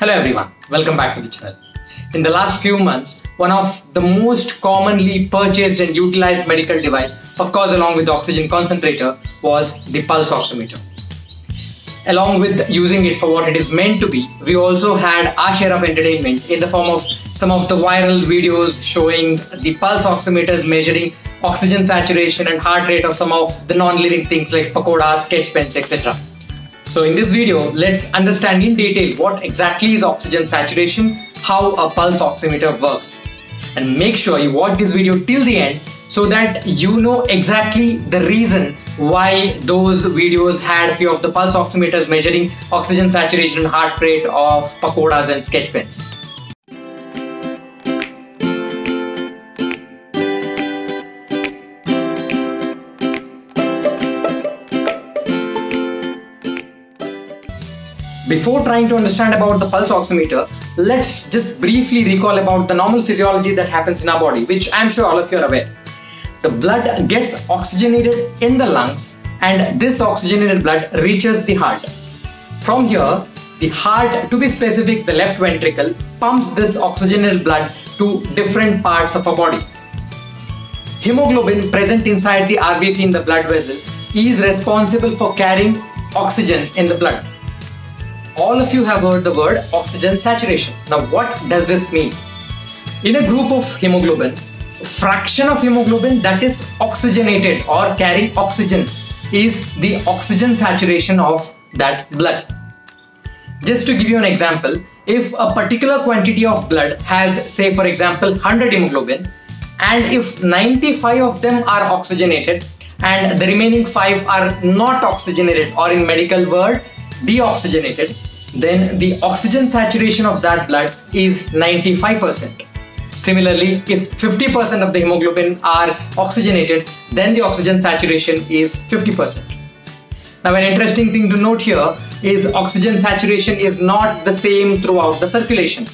Hello everyone, welcome back to the channel. In the last few months, one of the most commonly purchased and utilized medical device, of course along with the oxygen concentrator, was the pulse oximeter. Along with using it for what it is meant to be, we also had our share of entertainment in the form of some of the viral videos showing the pulse oximeters measuring oxygen saturation and heart rate of some of the non-living things like pakoras, sketch pens, etc. So in this video, let's understand in detail what exactly is oxygen saturation, how a pulse oximeter works. And make sure you watch this video till the end so that you know exactly the reason why those videos had few of the pulse oximeters measuring oxygen saturation, heart rate of pakoras and sketch pens. Before trying to understand about the pulse oximeter, let's just briefly recall about the normal physiology that happens in our body, which I'm sure all of you are aware. The blood gets oxygenated in the lungs and this oxygenated blood reaches the heart. From here, the heart, to be specific, the left ventricle, pumps this oxygenated blood to different parts of our body. Hemoglobin present inside the RBC in the blood vessel is responsible for carrying oxygen in the blood. All of you have heard the word oxygen saturation. Now what does this mean? In a group of hemoglobin, fraction of hemoglobin that is oxygenated or carrying oxygen is the oxygen saturation of that blood. Just to give you an example, if a particular quantity of blood has, say for example, 100 hemoglobin, and if 95 of them are oxygenated and the remaining 5 are not oxygenated, or in medical word, deoxygenated, then the oxygen saturation of that blood is 95%. Similarly, if 50% of the hemoglobin are oxygenated, then the oxygen saturation is 50%. Now, an interesting thing to note here is oxygen saturation is not the same throughout the circulation.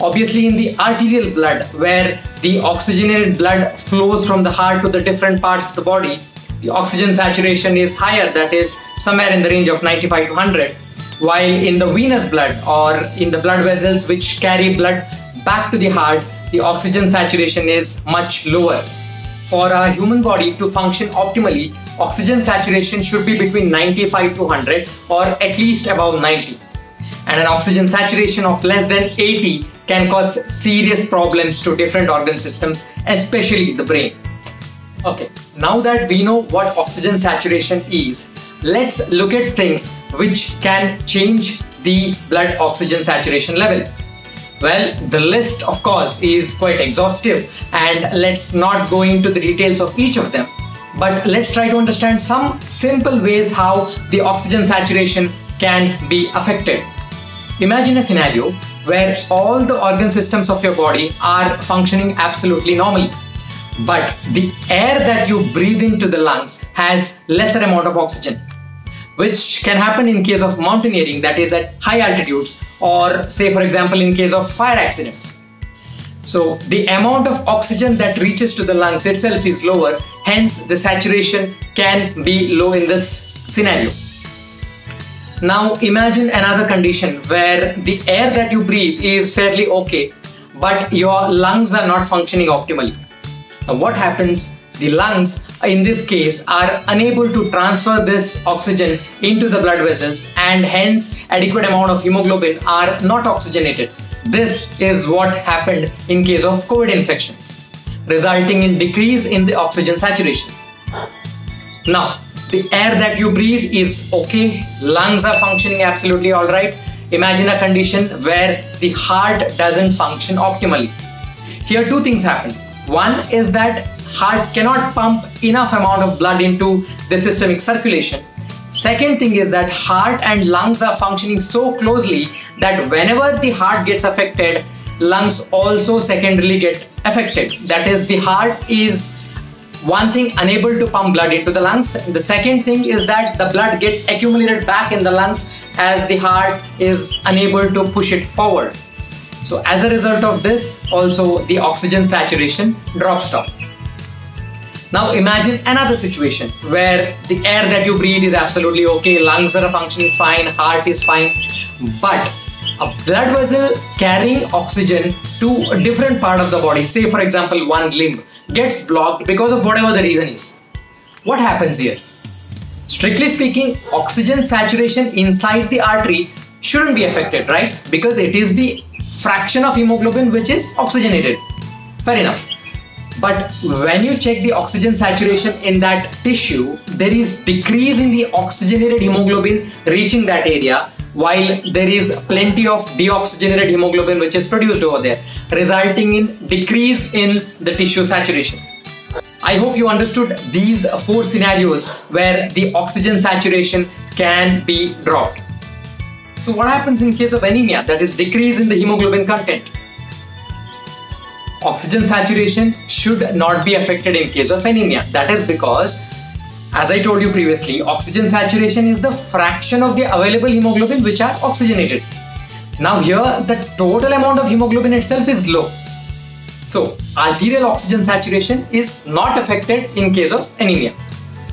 Obviously, in the arterial blood, where the oxygenated blood flows from the heart to the different parts of the body, the oxygen saturation is higher, that is somewhere in the range of 95 to 100, while in the venous blood or in the blood vessels which carry blood back to the heart, the oxygen saturation is much lower. For our human body to function optimally, oxygen saturation should be between 95 to 100 or at least above 90. And an oxygen saturation of less than 80 can cause serious problems to different organ systems, especially the brain. Okay, now that we know what oxygen saturation is, let's look at things which can change the blood oxygen saturation level. Well, the list of course is quite exhaustive and let's not go into the details of each of them, but let's try to understand some simple ways how the oxygen saturation can be affected. Imagine a scenario where all the organ systems of your body are functioning absolutely normally, but the air that you breathe into the lungs has lesser amount of oxygen, which can happen in case of mountaineering, that is at high altitudes, or say for example in case of fire accidents. So the amount of oxygen that reaches to the lungs itself is lower, hence the saturation can be low in this scenario. Now imagine another condition where the air that you breathe is fairly okay, but your lungs are not functioning optimally. Now what happens? The lungs in this case are unable to transfer this oxygen into the blood vessels and hence adequate amount of hemoglobin are not oxygenated. This is what happened in case of COVID infection, resulting in decrease in the oxygen saturation. Now the air that you breathe is okay, lungs are functioning absolutely alright. Imagine a condition where the heart doesn't function optimally. Here two things happen. One is that heart cannot pump enough amount of blood into the systemic circulation. Second thing is that heart and lungs are functioning so closely that whenever the heart gets affected, lungs also secondarily get affected. That is, the heart is one thing unable to pump blood into the lungs. The second thing is that the blood gets accumulated back in the lungs as the heart is unable to push it forward. So as a result of this, also the oxygen saturation drops down. Now imagine another situation where the air that you breathe is absolutely okay, lungs are functioning fine, heart is fine, but a blood vessel carrying oxygen to a different part of the body, say for example one limb, gets blocked because of whatever the reason is. What happens here? Strictly speaking, oxygen saturation inside the artery shouldn't be affected, right? Because it is the fraction of hemoglobin which is oxygenated. Fair enough. But when you check the oxygen saturation in that tissue, there is decrease in the oxygenated hemoglobin reaching that area, while there is plenty of deoxygenated hemoglobin which is produced over there, resulting in decrease in the tissue saturation. I hope you understood these four scenarios where the oxygen saturation can be dropped. So what happens in case of anemia, that is decrease in the hemoglobin content? Oxygen saturation should not be affected in case of anemia. That is because, as I told you previously, oxygen saturation is the fraction of the available hemoglobin which are oxygenated. Now here the total amount of hemoglobin itself is low. So arterial oxygen saturation is not affected in case of anemia.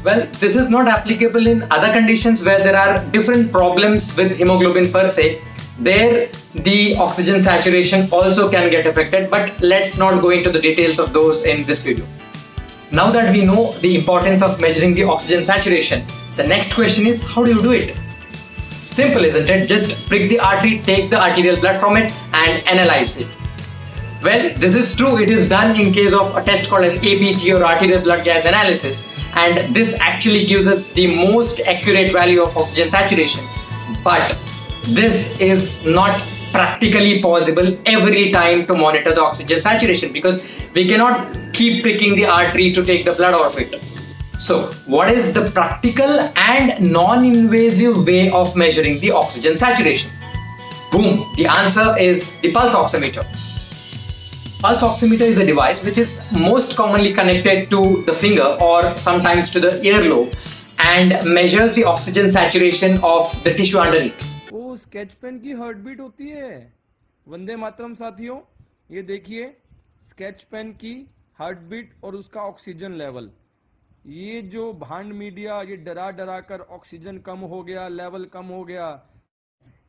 Well, this is not applicable in other conditions where there are different problems with hemoglobin per se. There the oxygen saturation also can get affected, but let's not go into the details of those in this video. Now that we know the importance of measuring the oxygen saturation, the next question is, how do you do it? Simple, isn't it? Just prick the artery, take the arterial blood from it and analyze it. Well, this is true, it is done in case of a test called as ABG, or arterial blood gas analysis, and this actually gives us the most accurate value of oxygen saturation. But this is not practically possible every time to monitor the oxygen saturation, because we cannot keep pricking the artery to take the blood off it. So what is the practical and non-invasive way of measuring the oxygen saturation? Boom! The answer is the pulse oximeter. Pulse oximeter is a device which is most commonly connected to the finger or sometimes to the earlobe, and measures the oxygen saturation of the tissue underneath. Sketch pen की heart beat होती है। वंदे मातरम साथियों, ये देखिए sketch pen की heart beat और उसका oxygen level. ये जो भांड मीडिया ये डरा डरा कर ऑक्सीजन कम हो गया, लेवल कम हो गया,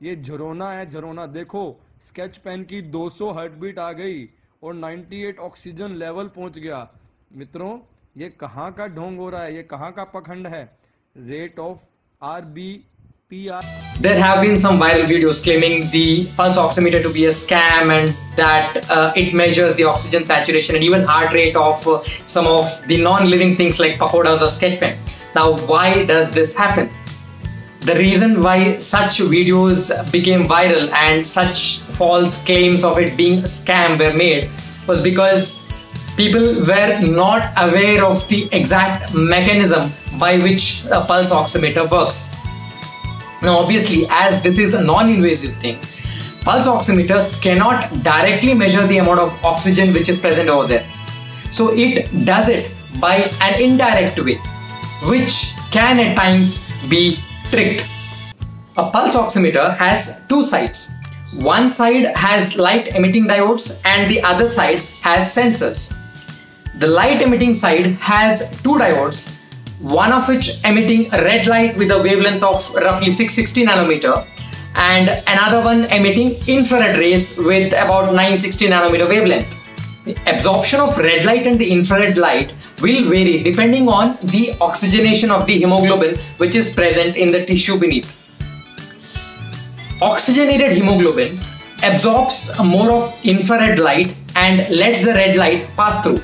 ये झरोना है झरोना। देखो स्केच पेन की 200 हर्ट बीट आ गई और 98 ऑक्सीजन लेवल पहुंच गया। मित्रों, ये कहाँ का ढोंग हो रहा है, ये कहाँ का पखंड है? Rate of RBPR. There have been some viral videos claiming the pulse oximeter to be a scam, and that it measures the oxygen saturation and even heart rate of some of the non-living things like pakoras or sketch pen. Now why does this happen? The reason why such videos became viral and such false claims of it being a scam were made was because people were not aware of the exact mechanism by which a pulse oximeter works. Now obviously, as this is a non-invasive thing, pulse oximeter cannot directly measure the amount of oxygen which is present over there. So it does it by an indirect way, which can at times be tricked. A pulse oximeter has two sides. One side has light emitting diodes and the other side has sensors. The light emitting side has two diodes, one of which emitting red light with a wavelength of roughly 660 nanometer and another one emitting infrared rays with about 960 nanometer wavelength. The absorption of red light and the infrared light will vary depending on the oxygenation of the hemoglobin which is present in the tissue beneath. Oxygenated hemoglobin absorbs more of infrared light and lets the red light pass through,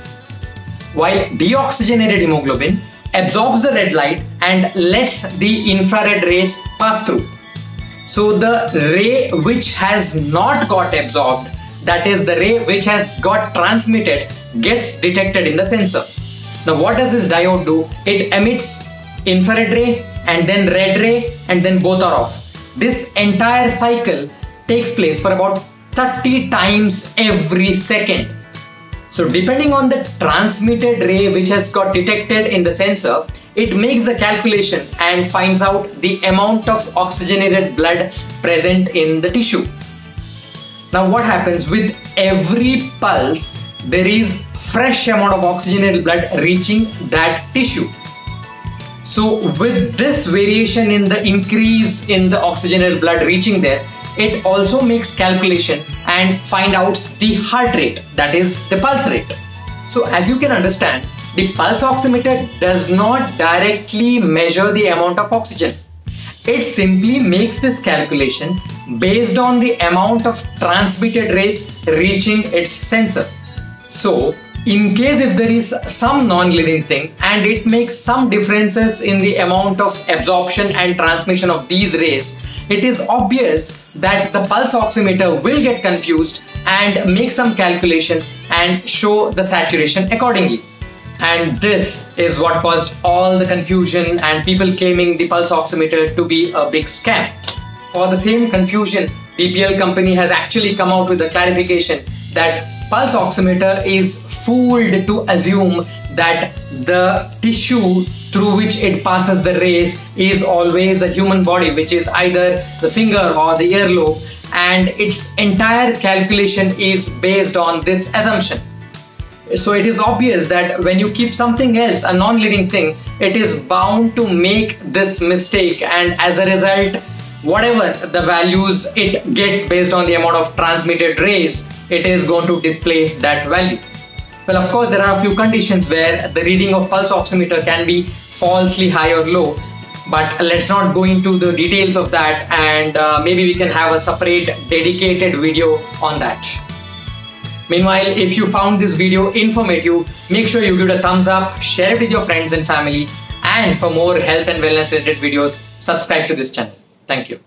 while deoxygenated hemoglobin absorbs the red light and lets the infrared rays pass through. So the ray which has not got absorbed, that is the ray which has got transmitted, gets detected in the sensor. Now what does this diode do? It emits infrared ray and then red ray and then both are off. This entire cycle takes place for about 30 times every second. So depending on the transmitted ray which has got detected in the sensor, it makes the calculation and finds out the amount of oxygenated blood present in the tissue. Now what happens with every pulse, there is fresh amount of oxygenated blood reaching that tissue. So with this variation in the increase in the oxygenated blood reaching there, it also makes calculation and find out the heart rate, that is the pulse rate. So as you can understand, the pulse oximeter does not directly measure the amount of oxygen. It simply makes this calculation based on the amount of transmitted rays reaching its sensor. So in case if there is some non-living thing and it makes some differences in the amount of absorption and transmission of these rays, it is obvious that the pulse oximeter will get confused and make some calculation and show the saturation accordingly. And this is what caused all the confusion and people claiming the pulse oximeter to be a big scam. For the same confusion, BPL company has actually come out with a clarification that pulse oximeter is fooled to assume that the tissue through which it passes the rays is always a human body, which is either the finger or the earlobe, and its entire calculation is based on this assumption. So it is obvious that when you keep something else, a non-living thing, it is bound to make this mistake, and as a result, whatever the values it gets based on the amount of transmitted rays, it is going to display that value. Well, of course, there are a few conditions where the reading of pulse oximeter can be falsely high or low, but let's not go into the details of that, and maybe we can have a separate dedicated video on that. Meanwhile, if you found this video informative, make sure you give it a thumbs up, share it with your friends and family, and for more health and wellness related videos, subscribe to this channel. Thank you.